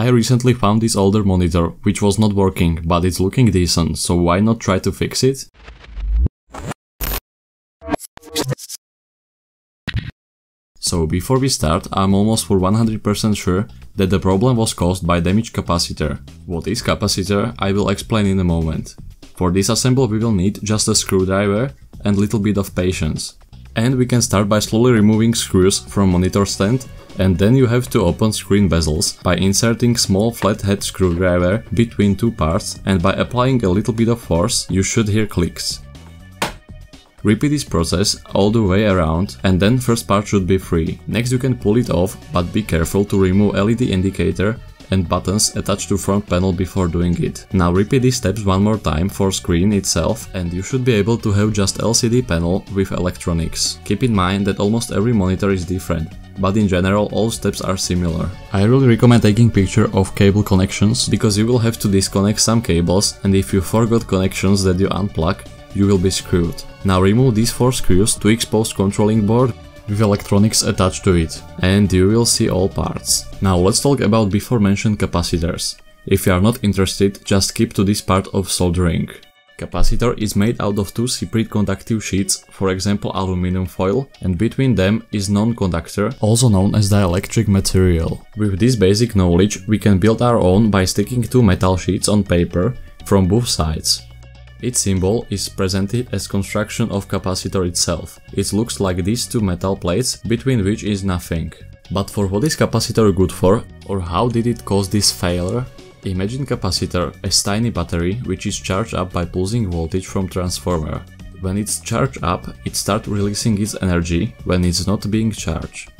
I recently found this older monitor, which was not working, but it's looking decent, so why not try to fix it? So before we start, I'm almost for 100% sure that the problem was caused by damaged capacitor. What is capacitor, I will explain in a moment. For disassemble we will need just a screwdriver and little bit of patience. And we can start by slowly removing screws from monitor stand, and then you have to open screen bezels by inserting small flathead screwdriver between two parts, and by applying a little bit of force you should hear clicks. Repeat this process all the way around, and then first part should be free. Next you can pull it off, but be careful to remove LED indicator and buttons attached to front panel before doing it. Now repeat these steps one more time for screen itself, and you should be able to have just LCD panel with electronics. Keep in mind that almost every monitor is different, but in general all steps are similar. I really recommend taking picture of cable connections, because you will have to disconnect some cables, and if you forgot connections that you unplug, you will be screwed. Now remove these four screws to expose controlling board with electronics attached to it, and you will see all parts. Now let's talk about before mentioned capacitors. If you are not interested, just skip to this part of soldering. Capacitor is made out of two separate conductive sheets, for example aluminum foil, and between them is non-conductor, also known as dielectric material. With this basic knowledge we can build our own by sticking two metal sheets on paper from both sides. Its symbol is presented as construction of capacitor itself. It looks like these two metal plates, between which is nothing. But for what is capacitor good for, or how did it cause this failure? Imagine capacitor as tiny battery which is charged up by pulsing voltage from transformer. When it's charged up, it starts releasing its energy when it's not being charged.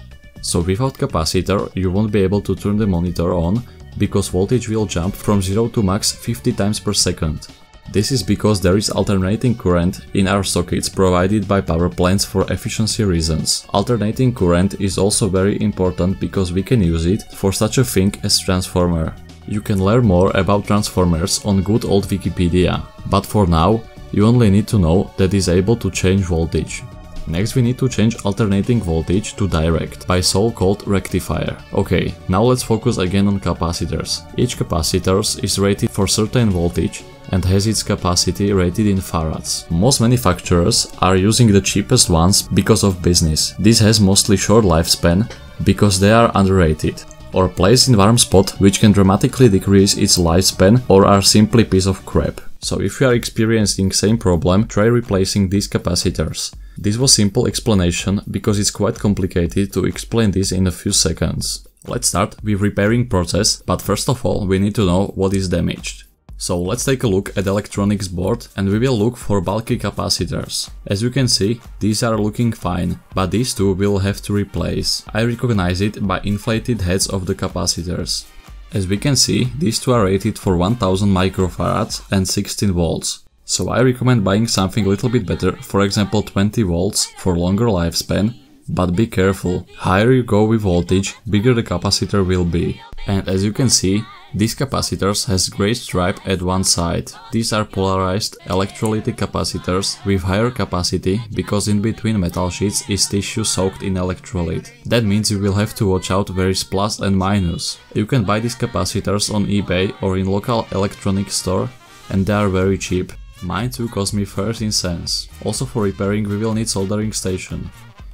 So without capacitor you won't be able to turn the monitor on, because voltage will jump from 0 to max 50 times per second. This is because there is alternating current in our sockets provided by power plants for efficiency reasons. Alternating current is also very important because we can use it for such a thing as transformer. You can learn more about transformers on good old Wikipedia, but for now you only need to know that it is able to change voltage. Next we need to change alternating voltage to direct by so-called rectifier. Okay, now let's focus again on capacitors. Each capacitor is rated for certain voltage and has its capacity rated in farads. Most manufacturers are using the cheapest ones because of business. This has mostly short lifespan because they are underrated, or placed in warm spot which can dramatically decrease its lifespan, or are simply piece of crap. So if you are experiencing same problem, try replacing these capacitors. This was simple explanation because it's quite complicated to explain this in a few seconds. Let's start with repairing process, but first of all we need to know what is damaged. So let's take a look at electronics board, and we will look for bulky capacitors. As you can see, these are looking fine, but these two will have to replace. I recognize it by inflated heads of the capacitors. As we can see, these two are rated for 1000 microfarads and 16 volts. So I recommend buying something a little bit better, for example 20 volts for longer lifespan, but be careful. Higher you go with voltage, bigger the capacitor will be. And as you can see, these capacitors has gray stripe at one side. These are polarized electrolytic capacitors with higher capacity because in between metal sheets is tissue soaked in electrolyte. That means you will have to watch out where is plus and minus. You can buy these capacitors on eBay or in local electronics store, and they are very cheap. Mine too cost me 13 cents. Also for repairing we will need soldering station.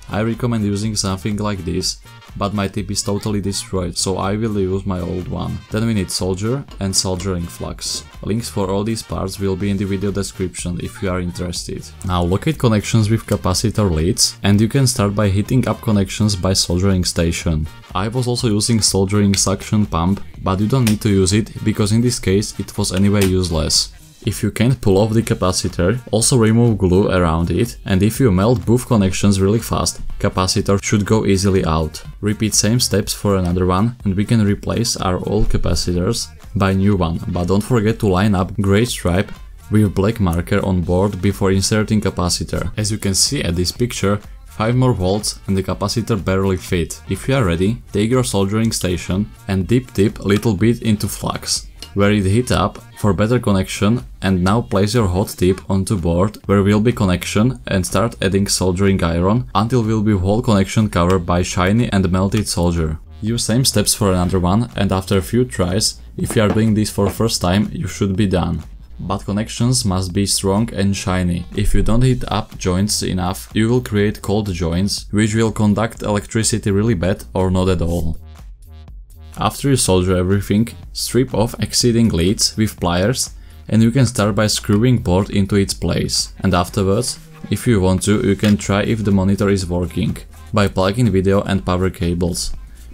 I recommend using something like this, but my tip is totally destroyed, so I will use my old one. Then we need solder and soldering flux. Links for all these parts will be in the video description if you are interested. Now locate connections with capacitor leads, and you can start by heating up connections by soldering station. I was also using soldering suction pump, but you don't need to use it because in this case it was anyway useless. If you can't pull off the capacitor, also remove glue around it, and if you melt both connections really fast, capacitor should go easily out. Repeat same steps for another one, and we can replace our old capacitors by new one, but don't forget to line up gray stripe with black marker on board before inserting capacitor. As you can see at this picture, 5 more volts and the capacitor barely fit. If you are ready, take your soldering station and dip little bit into flux, where it heat up for better connection, and now place your hot tip onto board where will be connection and start adding soldering iron until will be whole connection covered by shiny and melted solder. Use same steps for another one, and after a few tries, if you are doing this for first time, you should be done. But connections must be strong and shiny. If you don't heat up joints enough, you will create cold joints, which will conduct electricity really bad or not at all. After you solder everything, strip off exceeding leads with pliers, and you can start by screwing board into its place. And afterwards, if you want to, you can try if the monitor is working, by plugging video and power cables.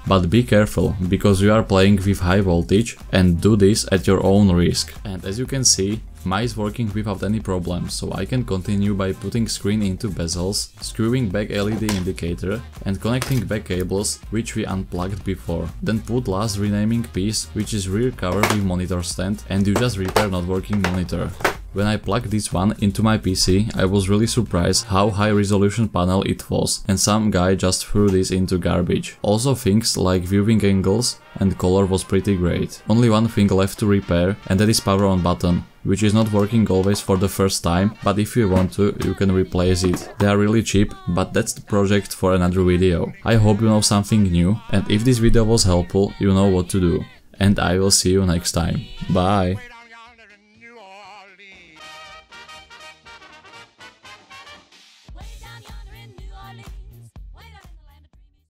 But be careful, because you are playing with high voltage, and do this at your own risk. And as you can see, mine is working without any problem, so I can continue by putting screen into bezels, screwing back LED indicator and connecting back cables, which we unplugged before. Then put last renaming piece, which is rear cover with monitor stand, and you just repair not working monitor. When I plugged this one into my PC, I was really surprised how high resolution panel it was, and some guy just threw this into garbage. Also things like viewing angles and color was pretty great. Only one thing left to repair, and that is power on button, which is not working always for the first time, but if you want to, you can replace it. They are really cheap, but that's the project for another video. I hope you know something new, and if this video was helpful, you know what to do. And I will see you next time. Bye!